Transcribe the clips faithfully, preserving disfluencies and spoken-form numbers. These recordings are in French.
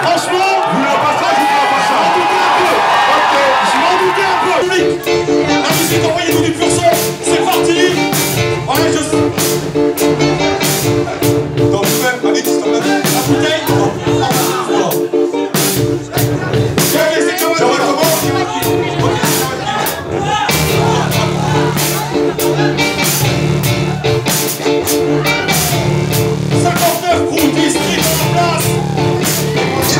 Franchement, vous voulez pas ça, je voulais pas ça. Je m'en doutais un peu. Ok, je m'en doutais un peu. Là, je suis envoyé tout du pur sang. C'est parti. Ouais, je suis. Donc, vous-même, allez, tu t'en vas. La bouteille. Voilà. Tiens, laissez quand même. Je recommence. Ok, je recommence. cinquante-neuf groupes district en place. Ok,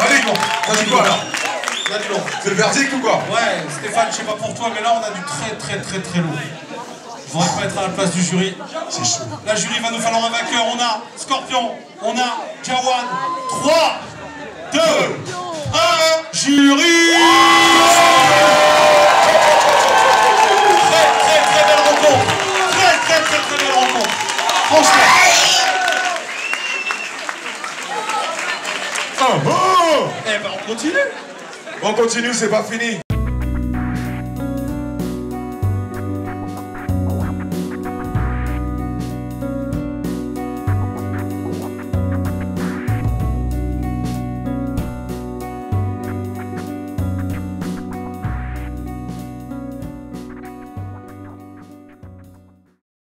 allez bon, on a du bon là. On a du bon. C'est le verdict ou quoi? Ouais, Stéphane, je sais pas pour toi, mais là on a du très très très très lourd. Je voudrais pas être à la place du jury. C'est chaud. La jury va nous falloir un vainqueur. On a Skorpion, on a Jawad. trois, deux, un, jury! Très très très belle rencontre. Très très très très belle rencontre. Franchement. Oh, oh. Eh ben on continue. On continue, c'est pas fini.